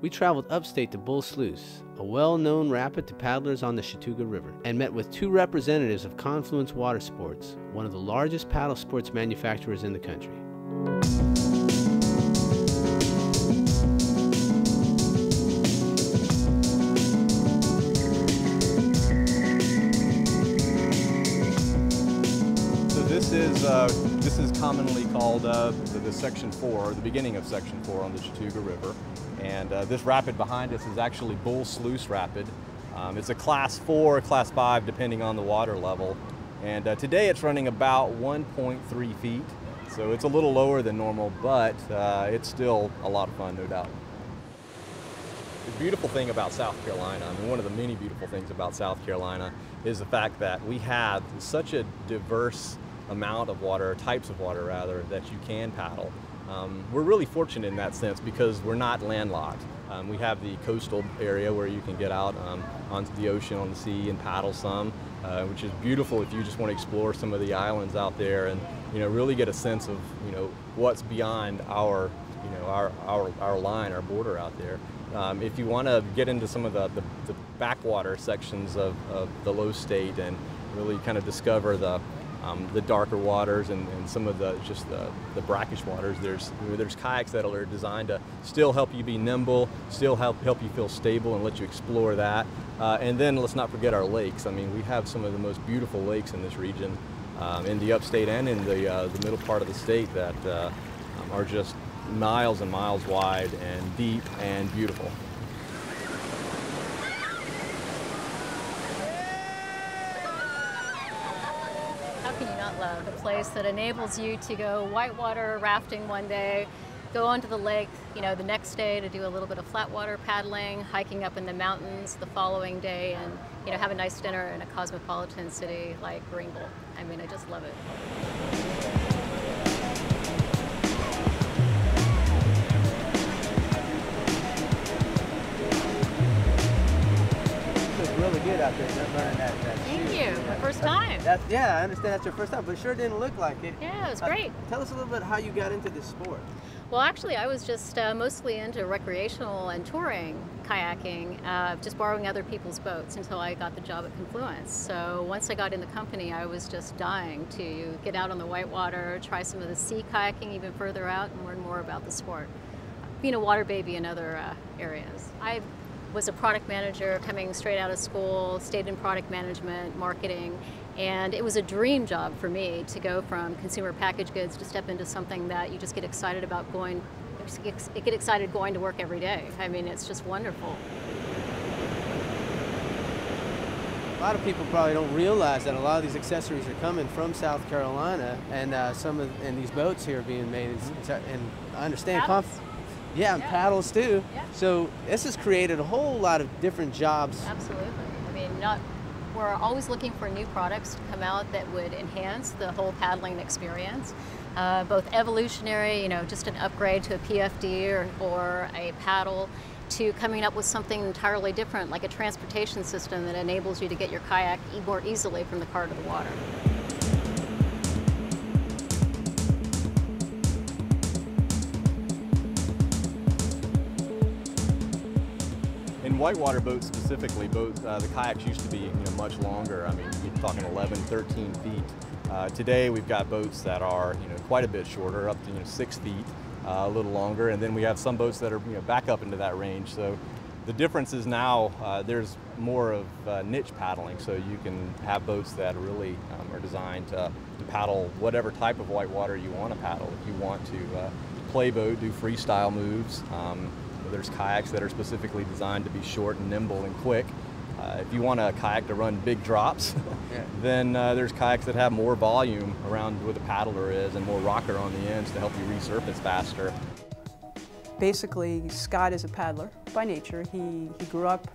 We traveled upstate to Bull Sluice, a well-known rapid to paddlers on the Chattooga River, and met with two representatives of Confluence Watersports, one of the largest paddle sports manufacturers in the country. So this is commonly called the Section 4, or the beginning of Section 4 on the Chattooga River. And this rapid behind us is actually Bull Sluice Rapid. It's a Class 4, Class 5, depending on the water level. And today it's running about 1.3 feet, so it's a little lower than normal, but it's still a lot of fun, no doubt. The beautiful thing about South Carolina, I mean, one of the many beautiful things about South Carolina is the fact that we have such a diverse amount of water, types of water rather, that you can paddle. We're really fortunate in that sense because we're not landlocked. We have the coastal area where you can get out onto the ocean, on the sea, and paddle some, which is beautiful if you just want to explore some of the islands out there and really get a sense of what's beyond our our line, our border out there. If you want to get into some of the backwater sections of the low state and really kind of discover the darker waters and some of the just the brackish waters, there's kayaks that are designed to still help you be nimble, still help you feel stable and let you explore that. And then let's not forget our lakes. I mean, we have some of the most beautiful lakes in this region, in the upstate and in the middle part of the state, that are just miles and miles wide and deep and beautiful. Love a place that enables you to go whitewater rafting one day, go onto the lake, the next day to do a little bit of flat water paddling, hiking up in the mountains the following day, and have a nice dinner in a cosmopolitan city like Greenville. I mean, I just love it. Really good out there, learning that. Thank you. First time. Yeah, I understand that's your first time, but it sure didn't look like it. Yeah, it was great. Tell us a little bit how you got into this sport. Well, actually, I was just mostly into recreational and touring kayaking, just borrowing other people's boats until I got the job at Confluence. So once I got in the company, I was just dying to get out on the whitewater, try some of the sea kayaking even further out, and learn more about the sport. Being a water baby in other areas, I was a product manager coming straight out of school, stayed in product management, marketing, and it was a dream job for me to go from consumer packaged goods to step into something that you just get excited about going, get excited going to work every day. I mean, it's just wonderful. A lot of people probably don't realize that a lot of these accessories are coming from South Carolina, and and these boats here are being made, and I understand yeah, and paddles too. Yeah. So this has created a whole lot of different jobs. Absolutely. I mean, we're always looking for new products to come out that would enhance the whole paddling experience. Both evolutionary, just an upgrade to a PFD or a paddle, to coming up with something entirely different, like a transportation system that enables you to get your kayak more easily from the car to the water. Whitewater boats specifically, the kayaks used to be much longer. I mean, you're talking 11, 13 feet. Today we've got boats that are quite a bit shorter, up to 6 feet, a little longer, and then we have some boats that are back up into that range. So the difference is now there's more of niche paddling, so you can have boats that really are designed to paddle whatever type of whitewater you want to paddle. If you want to play boat, do freestyle moves, there's kayaks that are specifically designed to be short and nimble and quick. If you want a kayak to run big drops, yeah. Then there's kayaks that have more volume around where the paddler is and more rocker on the ends to help you resurface faster. Basically, Scott is a paddler by nature. He grew up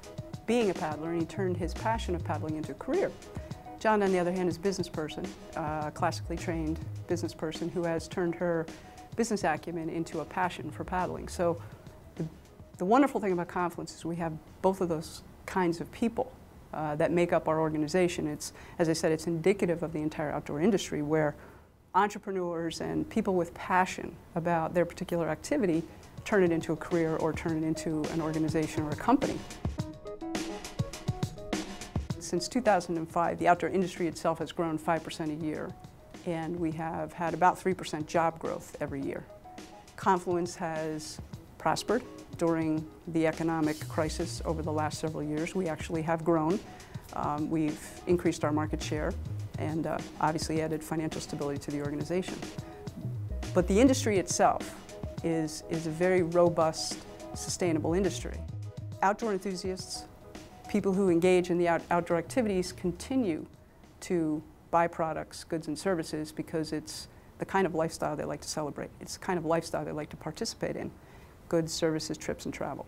being a paddler, and he turned his passion of paddling into a career. John, on the other hand, is a business person, a classically trained business person who has turned her business acumen into a passion for paddling. So the wonderful thing about Confluence is we have both of those kinds of people that make up our organization. It's, as I said, it's indicative of the entire outdoor industry, where entrepreneurs and people with passion about their particular activity turn it into a career or turn it into an organization or a company. Since 2005, the outdoor industry itself has grown 5% a year, and we have had about 3% job growth every year. Confluence has prospered during the economic crisis over the last several years. We actually have grown. We've increased our market share and obviously added financial stability to the organization. But the industry itself is a very robust, sustainable industry. Outdoor enthusiasts, people who engage in the outdoor activities, continue to buy products, goods and services, because it's the kind of lifestyle they like to celebrate. It's the kind of lifestyle they like to participate in: goods, services, trips, and travel.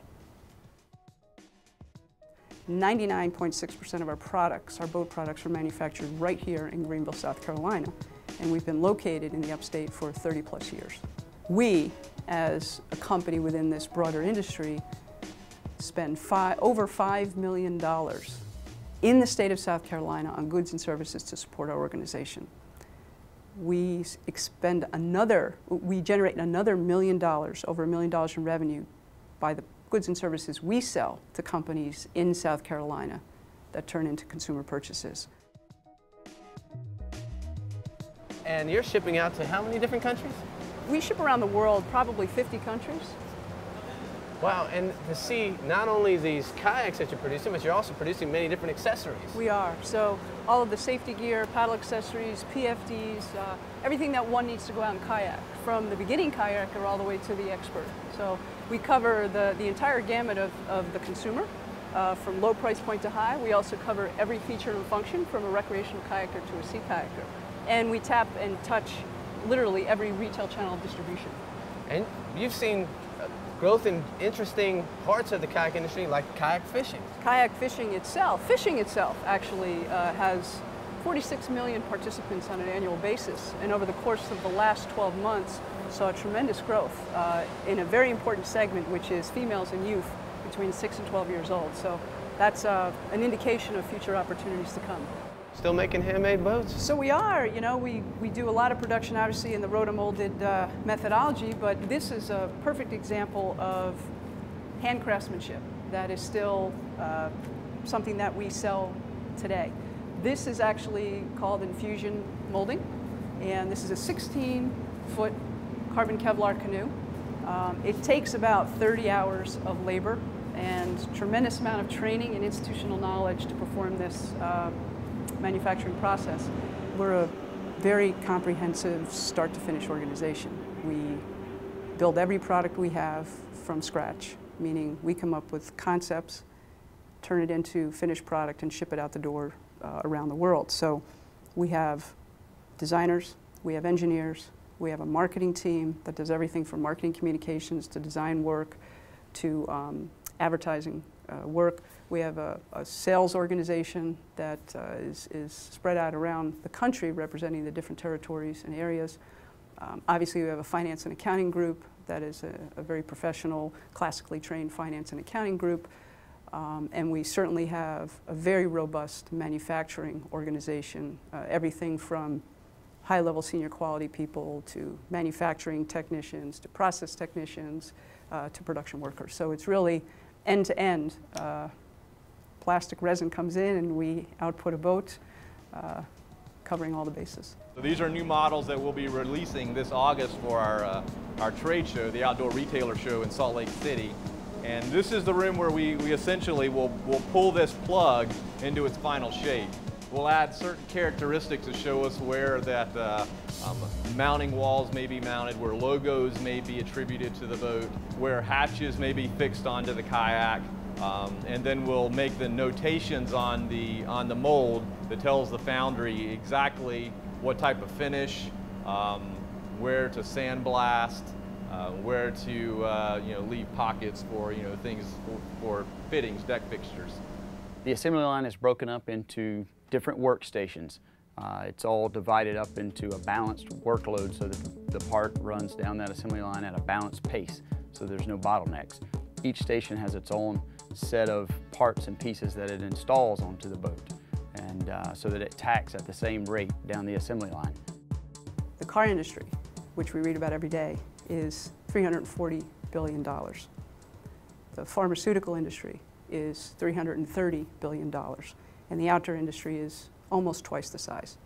99.6% of our products, our boat products, are manufactured right here in Greenville, South Carolina, and we've been located in the upstate for 30 plus years. We, as a company within this broader industry, spend over $5 million in the state of South Carolina on goods and services to support our organization. We generate another $1 million, over $1 million in revenue by the goods and services we sell to companies in South Carolina that turn into consumer purchases. And you're shipping out to how many different countries? We ship around the world, probably 50 countries. Wow, and to see not only these kayaks that you're producing, but you're also producing many different accessories. We are. So all of the safety gear, paddle accessories, PFDs, everything that one needs to go out and kayak, from the beginning kayaker all the way to the expert. So we cover the entire gamut of the consumer, from low price point to high. We also cover every feature and function, from a recreational kayaker to a sea kayaker. And we tap and touch literally every retail channel of distribution. And you've seen growth in interesting parts of the kayak industry, like kayak fishing. Kayak fishing itself actually has 46 million participants on an annual basis, and over the course of the last 12 months saw tremendous growth in a very important segment, which is females and youth between 6 and 12 years old. So that's an indication of future opportunities to come. Still making handmade boats? So we are. You know, we do a lot of production, obviously, in the rotomolded methodology, but this is a perfect example of hand craftsmanship that is still something that we sell today. This is actually called infusion molding, and this is a 16-foot carbon Kevlar canoe. It takes about 30 hours of labor and tremendous amount of training and institutional knowledge to perform this manufacturing process. We're a very comprehensive start-to-finish organization. We build every product we have from scratch, meaning we come up with concepts, turn it into finished product, and ship it out the door around the world. So we have designers, we have engineers, we have a marketing team that does everything from marketing communications to design work to advertising work. We have a sales organization that is spread out around the country, representing the different territories and areas. Obviously, we have a finance and accounting group that is a very professional, classically trained finance and accounting group. And we certainly have a very robust manufacturing organization, everything from high-level senior quality people to manufacturing technicians, to process technicians, to production workers. So it's really end-to-end. Plastic resin comes in and we output a boat, covering all the bases. So these are new models that we'll be releasing this August for our trade show, the Outdoor Retailer Show in Salt Lake City. And this is the room where we essentially will pull this plug into its final shape. We'll add certain characteristics to show us where that mounting walls may be mounted, where logos may be attributed to the boat, where hatches may be fixed onto the kayak, and then we'll make the notations on the mold that tells the foundry exactly what type of finish, where to sandblast, where to leave pockets for things for fittings, deck fixtures. The assembly line is broken up into different workstations. It's all divided up into a balanced workload so that the part runs down that assembly line at a balanced pace, so there's no bottlenecks. Each station has its own set of parts and pieces that it installs onto the boat, and so that it tacks at the same rate down the assembly line. The car industry, which we read about every day, is 340 $1.6 billion. The pharmaceutical industry is $330 billion, and the outdoor industry is almost twice the size.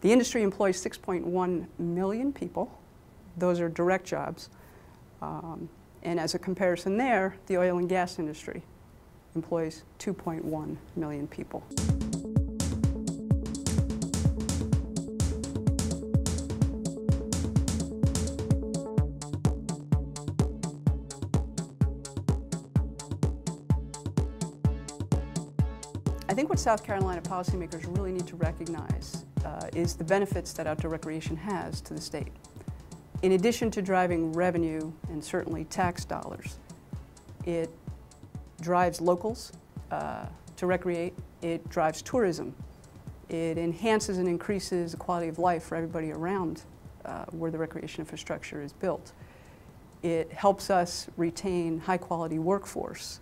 The industry employs 6.1 million people. Those are direct jobs. And as a comparison there, the oil and gas industry employs 2.1 million people. I think what South Carolina policymakers really need to recognize is the benefits that outdoor recreation has to the state. In addition to driving revenue and certainly tax dollars, it drives locals to recreate, it drives tourism, it enhances and increases the quality of life for everybody around where the recreation infrastructure is built. It helps us retain high-quality workforce.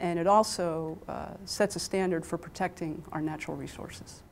And it also sets a standard for protecting our natural resources.